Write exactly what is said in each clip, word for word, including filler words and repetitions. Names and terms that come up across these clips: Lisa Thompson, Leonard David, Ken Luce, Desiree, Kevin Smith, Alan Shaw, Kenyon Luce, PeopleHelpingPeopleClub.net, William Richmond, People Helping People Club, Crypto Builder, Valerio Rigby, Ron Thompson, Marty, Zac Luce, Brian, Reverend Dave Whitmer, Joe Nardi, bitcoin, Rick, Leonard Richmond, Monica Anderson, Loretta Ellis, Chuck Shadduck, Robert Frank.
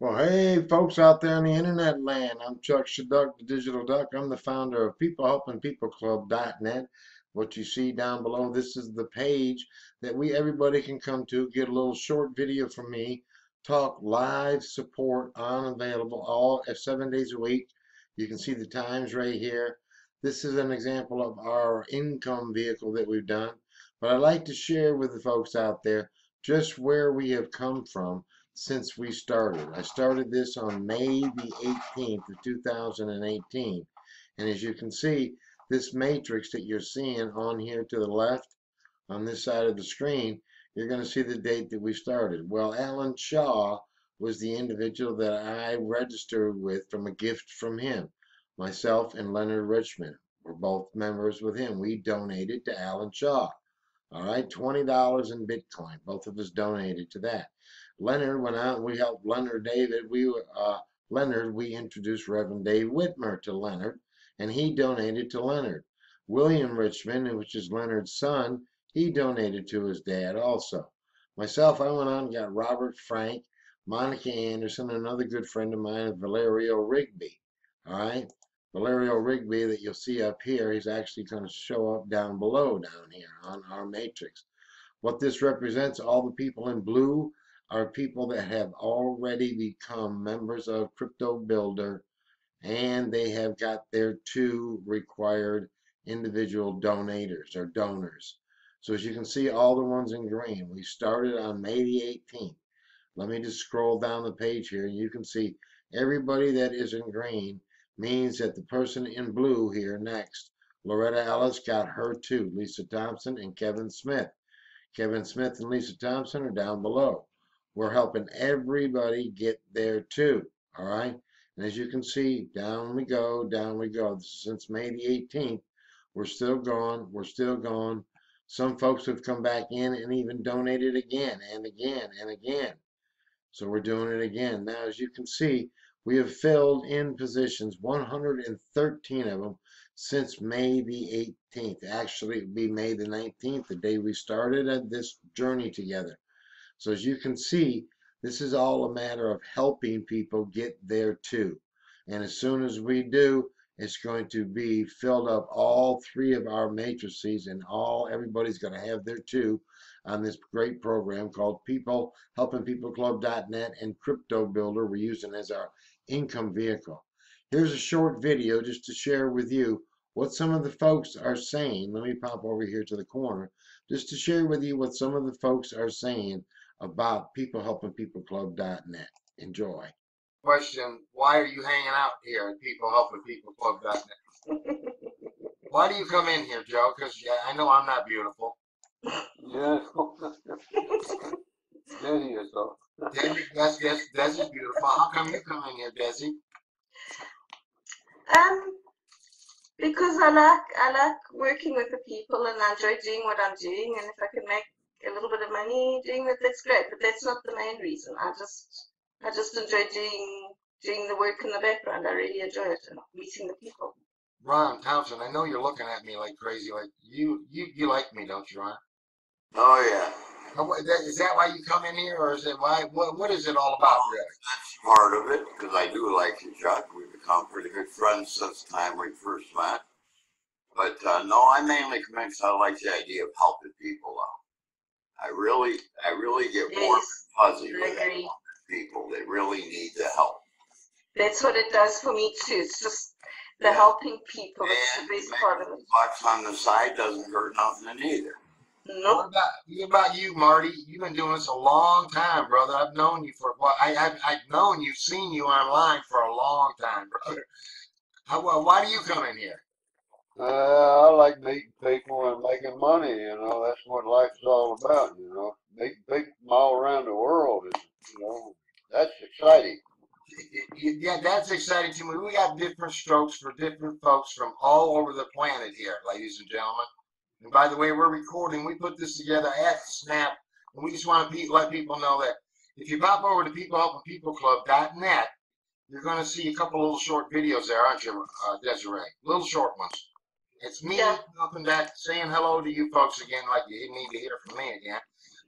Well, hey, folks out there on the internet land, I'm Chuck Shadduck, the Digital Duck. I'm the founder of People Helping People Club dot net. What you see down below, this is the page that we everybody can come to, get a little short video from me, talk live support on available all seven days a week. You can see the times right here. This is an example of our income vehicle that we've done. But I'd like to share with the folks out there just where we have come from since we started. I started this on May the eighteenth of two thousand eighteen, and as you can see, this matrix that you're seeing on here to the left on this side of the screen, you're going to see the date that we started. Well, Alan Shaw was the individual that I registered with from a gift from him. Myself and Leonard Richmond were both members with him. We donated to Alan Shaw, all right, twenty dollars in Bitcoin. Both of us donated to that. Leonard went out and we helped Leonard David. We uh, Leonard, we introduced Reverend Dave Whitmer to Leonard, and he donated to Leonard. William Richmond, which is Leonard's son, he donated to his dad also. Myself, I went out and got Robert Frank, Monica Anderson, another good friend of mine, and Valerio Rigby. All right, Valerio Rigby that you'll see up here, he's actually going to show up down below down here on our matrix. What this represents, all the people in blue are people that have already become members of Crypto Builder, and they have got their two required individual donators or donors. So as you can see, all the ones in green, we started on May the eighteenth. Let me just scroll down the page here, and you can see everybody that is in green means that the person in blue here next, Loretta Ellis, got her two, Lisa Thompson and Kevin Smith. Kevin Smith and Lisa Thompson are down below. We're helping everybody get there too, all right? And as you can see, down we go, down we go. Since May the eighteenth, we're still going, we're still going. Some folks have come back in and even donated again and again and again. So we're doing it again. Now, as you can see, we have filled in positions, one hundred thirteen of them, since May the eighteenth. Actually, it would be May the nineteenth, the day we started this journey together. So as you can see, this is all a matter of helping people get there too. And as soon as we do, it's going to be filled up all three of our matrices, and all everybody's going to have their two on this great program called People Helping People Club dot net and Crypto Builder we're using as our income vehicle. Here's a short video just to share with you what some of the folks are saying. Let me pop over here to the corner just to share with you what some of the folks are saying about People Helping People Club dot net. Enjoy. Question, why are you hanging out here at People Helping People Club dot net? Why do you come in here, Joe? Because yeah, I know I'm not beautiful. Yeah. Desi or so. Desi, that's, that's, that's beautiful. How come you come in here, Desi? Um, because I like, I like working with the people, and I enjoy doing what I'm doing, and if I can make a little bit of money doing that, that's great, but that's not the main reason. I just I just enjoy doing doing the work in the background. I really enjoy it and meeting the people. Ron Thompson, I know you're looking at me like crazy, like you you, you like me, don't you, Ron? Oh yeah. Is that why you come in here, or is it why what what is it all about, Rick? Well, that's part of it, because I do like you, Chuck. We've become pretty good friends since the time we first met. But uh, no, I mainly come in because I like the idea of helping people out. I really, I really get yes. more fuzzy with people. They really need the help. That's what it does for me too. It's just the yeah. helping people. And the best part of it. Bucks on the side doesn't hurt nothing either. No. Nope. What about, what about you, Marty? You've been doing this a long time, brother. I've known you for well, I, I've I've known you, seen you online for a long time, brother. How, why do you come in here? Uh, I like meeting people and making money, you know, that's what life's all about, you know. Meeting people all around the world, is, you know, that's exciting. Yeah, that's exciting to me. We got different strokes for different folks from all over the planet here, ladies and gentlemen. And by the way, we're recording. We put this together at Snap, and we just want to let people know that if you pop over to People Helping People Club dot net, you're going to see a couple little short videos there, aren't you, uh, Desiree? Little short ones. It's me yeah. up and back saying hello to you folks again, like you need to hear from me again.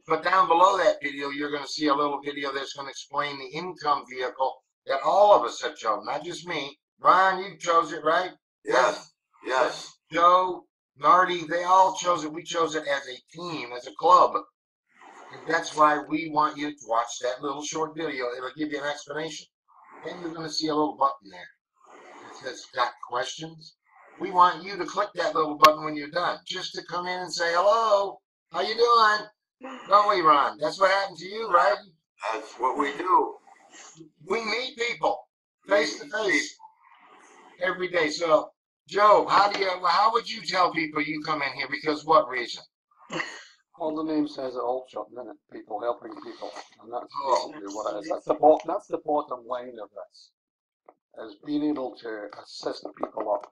But down below that video, you're going to see a little video that's going to explain the income vehicle that all of us have chosen, not just me. Brian, you chose it, right? Yes, yes. Joe, Nardi, they all chose it. We chose it as a team, as a club. And that's why we want you to watch that little short video. It'll give you an explanation. And you're going to see a little button there that says, "Got questions?" We want you to click that little button when you're done, just to come in and say, "Hello, how you doing?" Don't we, Ron? That's what happened to you, right? That's what we do. We meet people face to face every day. So, Joe, how do you? How would you tell people you come in here? Because what reason? Well, the name says it all, Chuck, doesn't it? People helping people, and that's basically what it is. That's the bottom. That's the bottom line of this: is being able to assist people up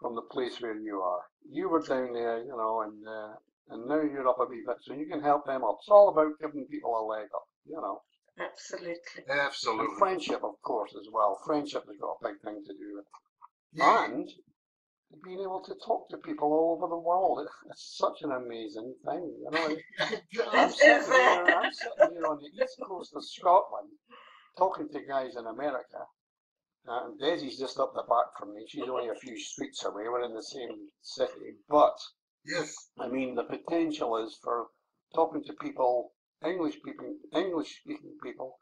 from the place where you are. You were down there, you know, and uh, and now you're up a wee bit, so you can help them up. It's all about giving people a leg up, you know. Absolutely. Absolutely. And friendship, of course, as well. Friendship has got a big thing to do with it. Yeah. And being able to talk to people all over the world. It's such an amazing thing. You know, I'm, sitting here, I'm sitting here on the east coast of Scotland talking to guys in America. Uh, and Desi's just up the back from me. She's only a few streets away. We're in the same city. But, yes, I mean, the potential is for talking to people, English people, English-speaking people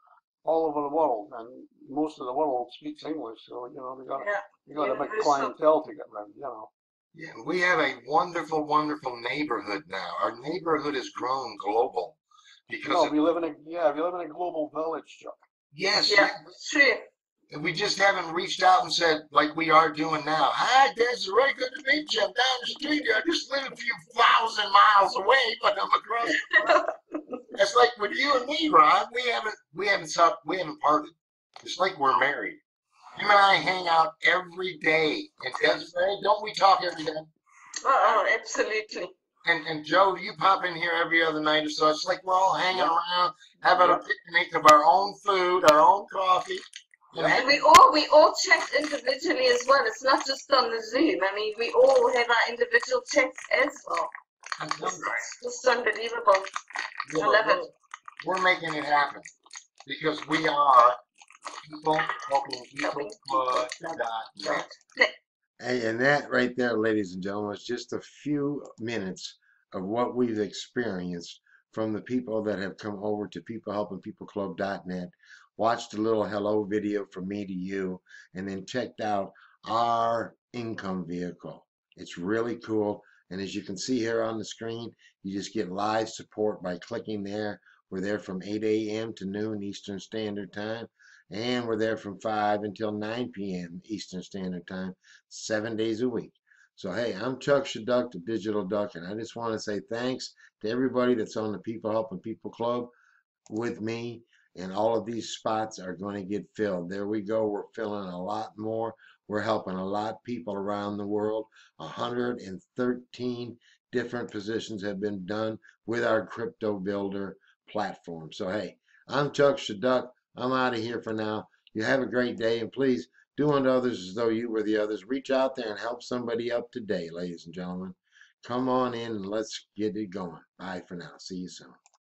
all over the world, and most of the world speaks English, so you know we got yeah. we got yeah, a big clientele to get around, you know. Yeah, we have a wonderful, wonderful neighborhood now. Our neighborhood has grown global because no, of, we live in a yeah we live in a global village, Chuck. Yes, yeah, true. We just haven't reached out and said like we are doing now. Hi, Desiree, good to meet you. I'm down the street. I just live a few thousand miles away, but I'm across the It's like with you and me, Ron. We haven't, we haven't stopped, we haven't parted. It's like we're married. You and I hang out every day. And Desiree, don't we talk every day? Oh, absolutely. And and Joe, you pop in here every other night or so. It's like we're all hanging around, having a picnic of our own food, our own coffee. And, and we all we all chat individually as well. It's not just on the Zoom. I mean, we all have our individual chats as well. It's just unbelievable. Yeah, we're, we're making it happen because we are people helping people club dot net. Hey, and that right there, ladies and gentlemen, is just a few minutes of what we've experienced from the people that have come over to people helping people club dot net, watched a little hello video from me to you, and then checked out our income vehicle. It's really cool. And as you can see here on the screen, you just get live support by clicking there. We're there from eight A M to noon Eastern Standard Time. And we're there from five until nine P M Eastern Standard Time, seven days a week. So, hey, I'm Chuck Shadduck, the Digital Duck, and I just want to say thanks to everybody that's on the People Helping People Club with me. And all of these spots are going to get filled. There we go. We're filling a lot more. We're helping a lot of people around the world. one hundred thirteen different positions have been done with our Crypto Builder platform. So, hey, I'm Chuck Shadduck. I'm out of here for now. You have a great day, and please do unto others as though you were the others. Reach out there and help somebody up today, ladies and gentlemen. Come on in and let's get it going. Bye for now. See you soon.